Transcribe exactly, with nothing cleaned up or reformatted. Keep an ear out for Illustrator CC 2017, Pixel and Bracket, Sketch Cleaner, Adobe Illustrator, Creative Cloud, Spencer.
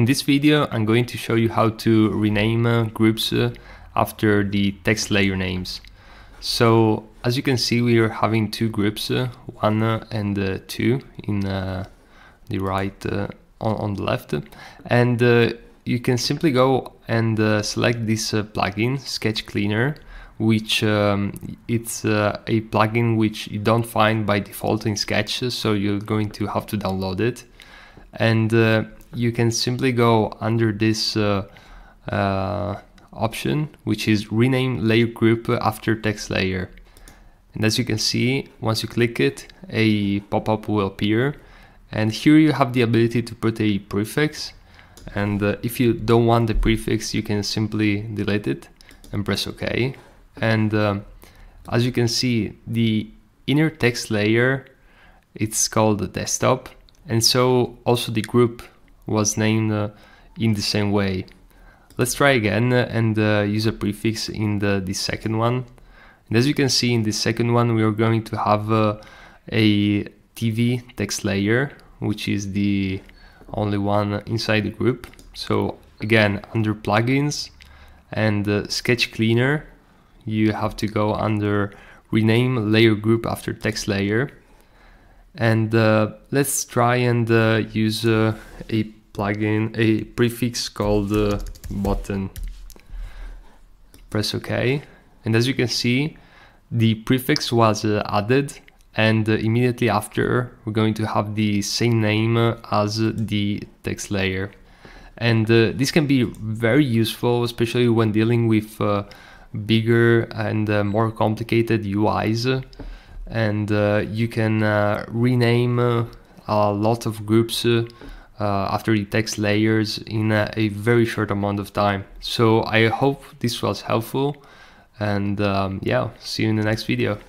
In this video I'm going to show you how to rename uh, groups uh, after the text layer names. So as you can see, we are having two groups, uh, one uh, and uh, two in uh, the right uh, on, on the left, and uh, you can simply go and uh, select this uh, plugin Sketch Cleaner, which um, it's uh, a plugin which you don't find by default in Sketch, so you're going to have to download it. And uh, you can simply go under this uh, uh, option, which is rename layer group after text layer, and as you can see, once you click it, a pop-up will appear, and here you have the ability to put a prefix, and uh, if you don't want the prefix, you can simply delete it and press OK. And uh, as you can see, the inner text layer, it's called the desktop, and so also the group was named uh, in the same way. Let's try again and uh, use a prefix in the, the second one. And as you can see, in the second one we are going to have uh, a T V text layer, which is the only one inside the group. So again, under plugins and uh, Sketch Cleaner, you have to go under rename layer group after text layer, and uh, let's try and uh, use uh, a plugin, a prefix called uh, button. Press OK, and as you can see, the prefix was uh, added, and uh, immediately after we're going to have the same name uh, as the text layer. And uh, this can be very useful, especially when dealing with uh, bigger and uh, more complicated U Is, and uh, you can uh, rename uh, a lot of groups uh, uh, after the text layers in a, a very short amount of time. So I hope this was helpful, and um, yeah, see you in the next video.